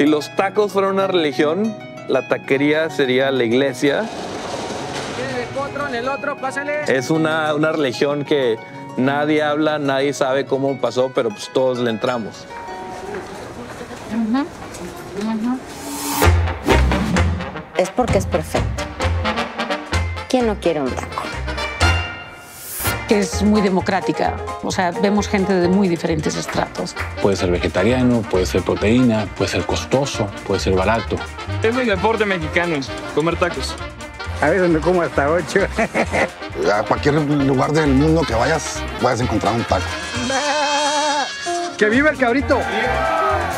Si los tacos fueran una religión, la taquería sería la iglesia. Es una religión que nadie habla, nadie sabe cómo pasó, pero pues todos le entramos. Es porque es perfecto. ¿Quién no quiere un taco? Es muy democrática, o sea, vemos gente de muy diferentes estratos. Puede ser vegetariano, puede ser proteína, puede ser costoso, puede ser barato. Es el deporte mexicano, comer tacos. A veces me como hasta 8. A cualquier lugar del mundo que vayas, puedes encontrar un taco. ¡Que viva el cabrito!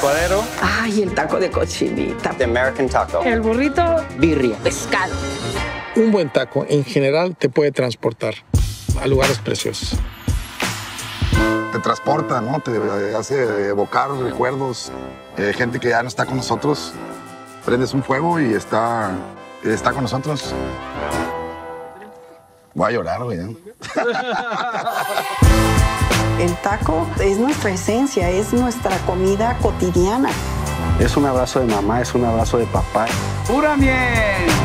Suadero. Ay, el taco de cochinita. The American taco. El burrito. Birria. Pescado. Un buen taco, en general, te puede transportar a lugares preciosos. Te transporta, ¿no? Te hace evocar recuerdos. Gente que ya no está con nosotros. Prendes un fuego y está con nosotros. Voy a llorar, güey. El taco es nuestra esencia, es nuestra comida cotidiana. Es un abrazo de mamá, es un abrazo de papá. ¡Pura miel!